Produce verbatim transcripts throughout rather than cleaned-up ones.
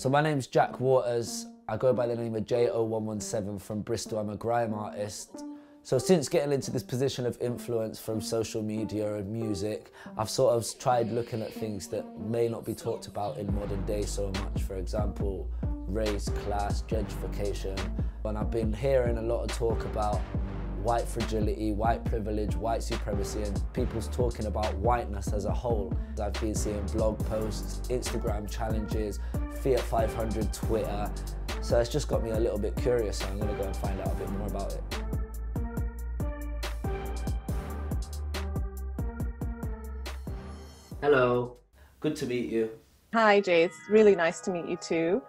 So my name's Jack Waters. I go by the name of J zero one one seven from Bristol. I'm a grime artist. So since getting into this position of influence from social media and music, I've sort of tried looking at things that may not be talked about in modern day so much. For example, race, class, gentrification. And I've been hearing a lot of talk about white fragility, white privilege, white supremacy, and people's talking about whiteness as a whole. I've been seeing blog posts, Instagram challenges, Fiat five hundred, Twitter. So it's just got me a little bit curious, so I'm gonna go and find out a bit more about it. Hello, good to meet you. Hi Jay, it's really nice to meet you too.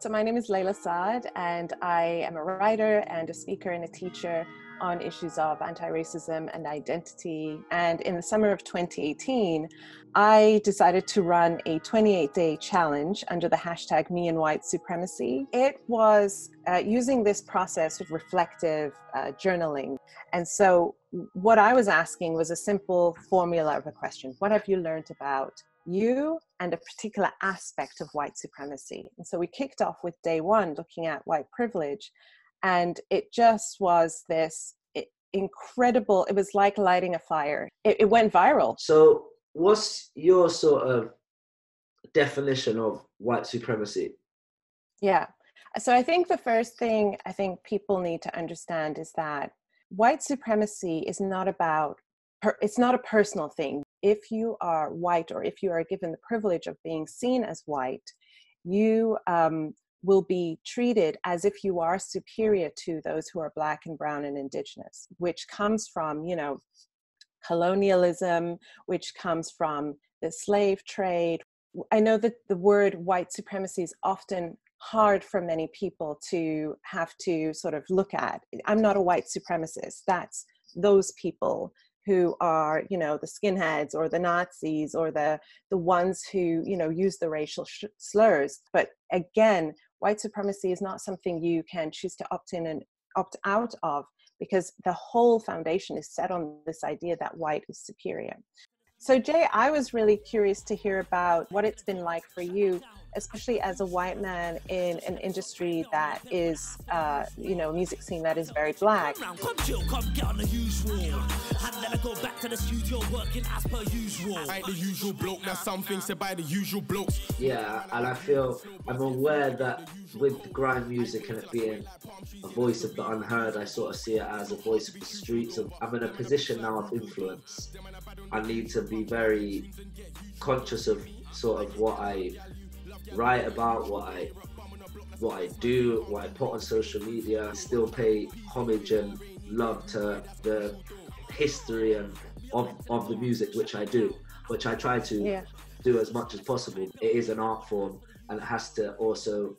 So my name is Layla Saad and I am a writer and a speaker and a teacher on issues of anti-racism and identity. And in the summer of twenty eighteen, I decided to run a twenty-eight day challenge under the hashtag Me And White Supremacy. It was uh, using this process of reflective uh, journaling. And so what I was asking was a simple formula of a question. What have you learned about you and a particular aspect of white supremacy? And so we kicked off with day one, looking at white privilege. And it just was this incredible, it was like lighting a fire. It, it went viral. So what's your sort of definition of white supremacy? Yeah. So I think the first thing I think people need to understand is that white supremacy is not about, it's not a personal thing. If you are white or if you are given the privilege of being seen as white, you um, will be treated as if you are superior to those who are Black and brown and Indigenous, which comes from, you know, colonialism, which comes from the slave trade. I know that the word white supremacy is often hard for many people to have to sort of look at. I'm not a white supremacist. That's those people who are, you know, the skinheads or the Nazis or the, the ones who, you know, use the racial sh slurs. But again, white supremacy is not something you can choose to opt in and opt out of, because the whole foundation is set on this idea that white is superior. So Jay, I was really curious to hear about what it's been like for you, especially as a white man in an industry that is, uh, you know, music scene that is very Black. Come chill, come get on the usual. Had let her go back to the studio working as per usual. I the usual bloke, there's some things to buy the usual blokes. Yeah, and I feel, I'm aware that with grime music and it being a voice of the unheard, I sort of see it as a voice of the streets. I'm in a position now of influence. I need to be very conscious of sort of what I write about, what I what I do, what I put on social media. I still pay homage and love to the history and of, of the music which I do, which I try to yeah. do as much as possible. It is an art form and it has to also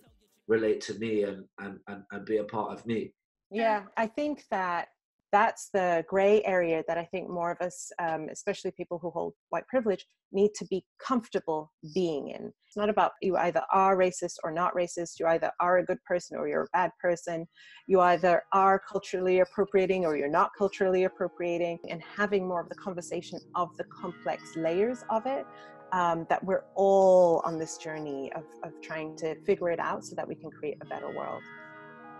relate to me and, and, and, and be a part of me. Yeah, I think that that's the gray area that I think more of us, um, especially people who hold white privilege, need to be comfortable being in. It's not about you either are racist or not racist, you either are a good person or you're a bad person, you either are culturally appropriating or you're not culturally appropriating, and having more of the conversation of the complex layers of it, um, that we're all on this journey of, of trying to figure it out so that we can create a better world.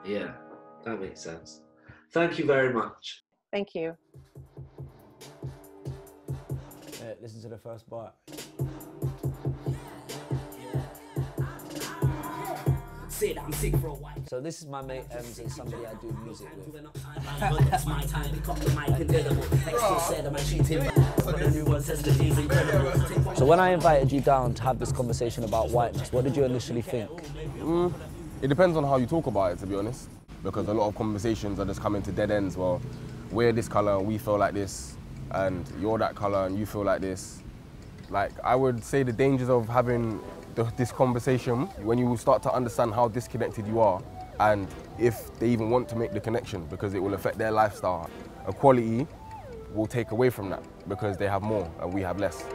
Yeah, that makes sense. Thank you very much. Thank you. Uh, listen to the first part. So this is my mate M Z, um, somebody I do music with. That's my time, my So when I invited you down to have this conversation about whiteness, what did you initially think? Mm, it depends on how you talk about it, to be honest. Because a lot of conversations are just coming to dead ends. Well, we're this colour, we feel like this, and you're that colour, and you feel like this. Like, I would say the dangers of having the, this conversation, when you will start to understand how disconnected you are, and if they even want to make the connection, because it will affect their lifestyle. Equality will take away from that, because they have more, and we have less.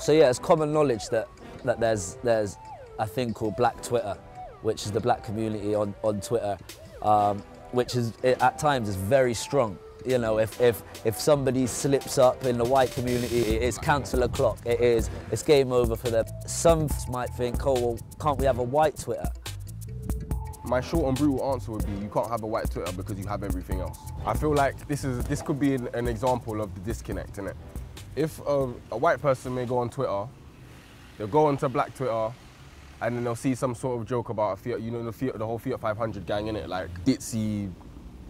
So yeah, it's common knowledge that, that there's, there's a thing called Black Twitter, which is the Black community on, on Twitter. Um, which is, at times, is very strong. You know, if, if, if somebody slips up in the white community, it's cancel o'clock, it is, it's game over for them. Some might think, oh, well, can't we have a white Twitter? My short and brutal answer would be you can't have a white Twitter because you have everything else. I feel like this, is, this could be an, an example of the disconnect, innit? If a, a white person may go on Twitter, they'll go onto black Twitter, and then they'll see some sort of joke about a Fiat, you know, the, Fiat, the whole Fiat five hundred gang, innit? Like, ditzy,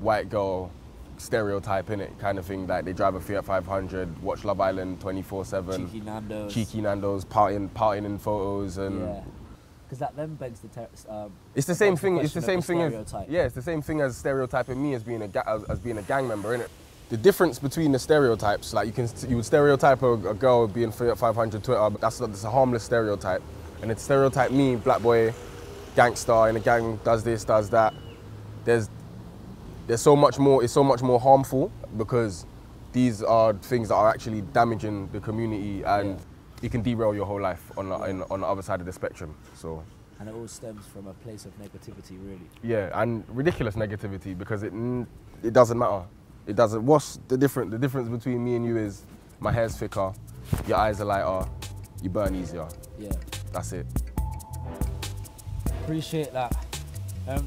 white girl, stereotype in it, kind of thing. Like they drive a Fiat five hundred, watch Love Island twenty-four seven, cheeky Nando's, cheeky Nando's, partying, partying in photos, and yeah, because that then begs the. Ter um, it's the same thing. The it's the same the thing as yeah. It's the same thing as stereotyping me as being a ga as, as being a gang member, in it. The difference between the stereotypes, like you can you would stereotype a, a girl being Fiat five hundred Twitter, but that's that's a harmless stereotype, and it stereotype me, black boy, gangster in a gang, does this, does that. There's There's so much more, it's so much more harmful because these are things that are actually damaging the community and yeah, it can derail your whole life on the, yeah. in, on the other side of the spectrum. So, and it all stems from a place of negativity, really. Yeah, and ridiculous negativity because it it doesn't matter. It doesn't. What's the difference? The difference between me and you is my hair's thicker, your eyes are lighter, you burn yeah. easier. Yeah, that's it. Appreciate that. Um,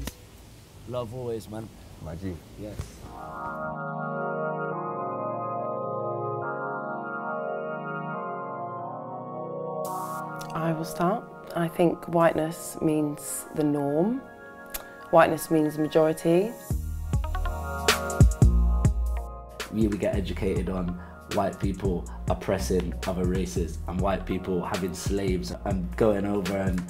love always, man. My G. Yes. I will start. I think whiteness means the norm. Whiteness means majority. We would get educated on white people oppressing other races and white people having slaves and going over and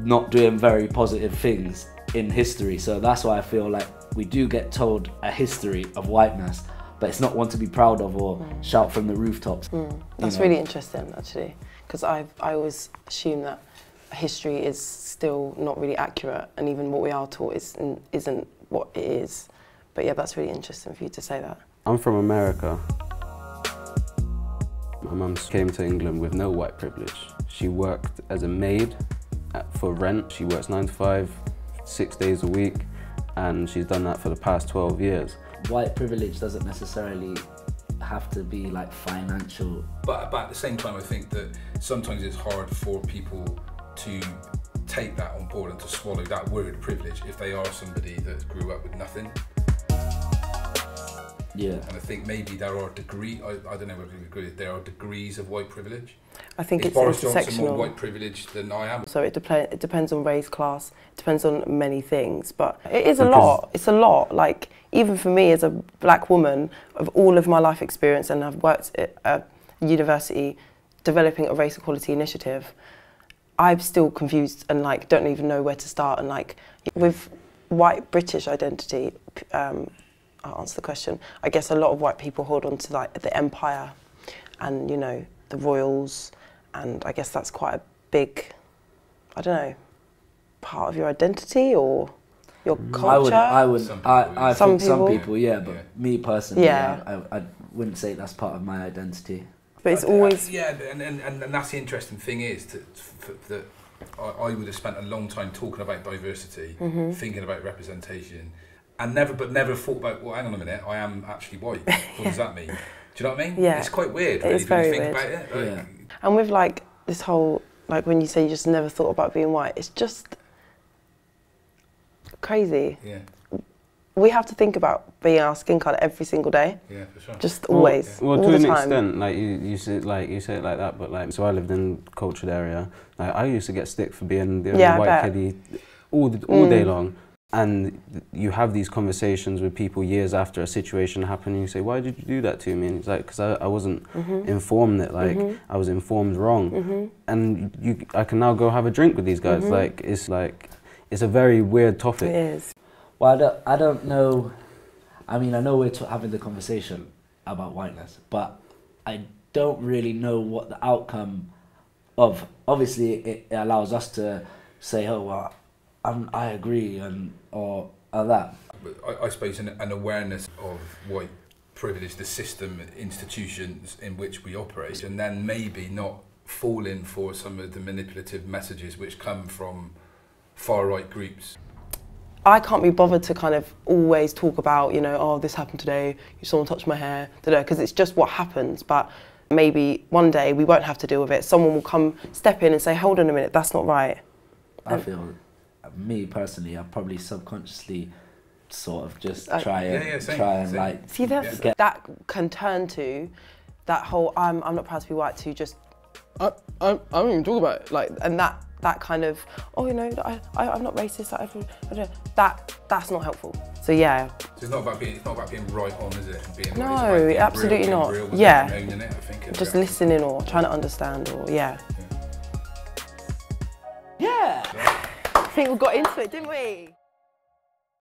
not doing very positive things in history. So that's why I feel like we do get told a history of whiteness, but it's not one to be proud of or mm. shout from the rooftops. Mm. That's you know? really interesting, actually, because I I always assume that history is still not really accurate, and even what we are taught is, isn't what it is. But yeah, that's really interesting for you to say that. I'm from America. My mum came to England with no white privilege. She worked as a maid at, for rent. She works nine to five, six days a week. And she's done that for the past twelve years. White privilege doesn't necessarily have to be like financial. But, but at the same time, I think that sometimes it's hard for people to take that on board and to swallow that word privilege if they are somebody that grew up with nothing. Yeah. And I think maybe there are degree, I, I don't know whether you agree, there are degrees of white privilege. I think it's Boris Johnson more white privilege than I am. So it, de it depends on race, class, it depends on many things, but it is a because lot, it's a lot. Like, even for me as a black woman, of all of my life experience, and I've worked at a university developing a race equality initiative, I'm still confused and like don't even know where to start. And like, with white British identity, um, I'll answer the question. I guess a lot of white people hold on to like the empire and, you know, the royals, and I guess that's quite a big, I don't know, part of your identity or your culture? I would, I would, I, I some think people. some people, yeah, but yeah. me personally, yeah. I, I, I wouldn't say that's part of my identity. But it's I, always... I, yeah, and, and, and that's the interesting thing is that, that I, I would have spent a long time talking about diversity, mm-hmm. thinking about representation, and never, but never thought about, well, hang on a minute, I am actually white. What does that mean? Do you know what I mean? Yeah. It's quite weird, really, when you think about it. Like, yeah. And with, like, this whole, like, when you say you just never thought about being white, it's just crazy. Yeah. We have to think about being our skin colour every single day. Yeah, for sure. Just well, always, yeah. Well, all to the an time. extent, like, you, you say it like, you say it like that, but, like, so I lived in a cultured area. Like, I used to get stick for being the only yeah, white kiddie all, the, all mm. day long. And you have these conversations with people years after a situation happened and you say, why did you do that to me? And it's like, because I, I wasn't mm-hmm. informed that, like, mm-hmm. I was informed wrong. Mm-hmm. And you, I can now go have a drink with these guys. Mm-hmm. Like, it's like, it's a very weird topic. It is. Well, I don't, I don't know. I mean, I know we're t having the conversation about whiteness, but I don't really know what the outcome of, obviously it, it allows us to say, oh, well, I'm, I agree and or, or that. I, I suppose an, an awareness of white privilege, the system, institutions in which we operate, and then maybe not falling for some of the manipulative messages which come from far-right groups. I can't be bothered to kind of always talk about, you know, oh, this happened today, someone touched my hair, because it's just what happens. But maybe one day we won't have to deal with it. Someone will come step in and say, hold on a minute, that's not right. I um, feel, me personally, I probably subconsciously sort of just try I, and, yeah, yeah, same, try and like... See, that's, yeah. that can turn to that whole, I'm, I'm not proud to be white, to just, I, I, I don't even talk about it. Like, and that, that kind of, oh, you know, I, I, I'm not racist, I, I don't, that, that's not helpful. So yeah. So it's not about being, it's not about being right on, is it? Being, no, right, being absolutely real, not. Real, yeah. It, I think, just listening or trying to understand or, yeah. Yeah. yeah. I think we got into it, didn't we?